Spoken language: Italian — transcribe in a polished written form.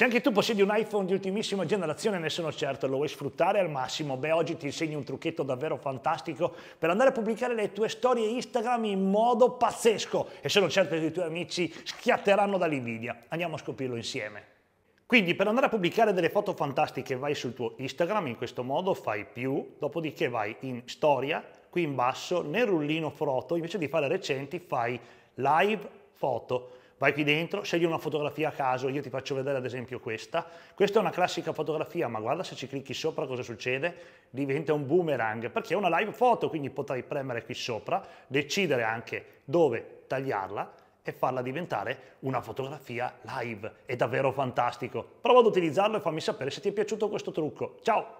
Se anche tu possiedi un iPhone di ultimissima generazione, ne sono certo, lo vuoi sfruttare al massimo, beh, oggi ti insegno un trucchetto davvero fantastico per andare a pubblicare le tue storie Instagram in modo pazzesco e sono certo che i tuoi amici schiatteranno dall'invidia. Andiamo a scoprirlo insieme. Quindi per andare a pubblicare delle foto fantastiche vai sul tuo Instagram, in questo modo fai più, dopodiché vai in storia, qui in basso nel rullino foto, invece di fare recenti fai live foto. Vai qui dentro, scegli una fotografia a caso, io ti faccio vedere ad esempio questa. Questa è una classica fotografia, ma guarda se ci clicchi sopra cosa succede, diventa un boomerang, perché è una live foto, quindi potrai premere qui sopra, decidere anche dove tagliarla e farla diventare una fotografia live. È davvero fantastico. Prova ad utilizzarlo e fammi sapere se ti è piaciuto questo trucco. Ciao!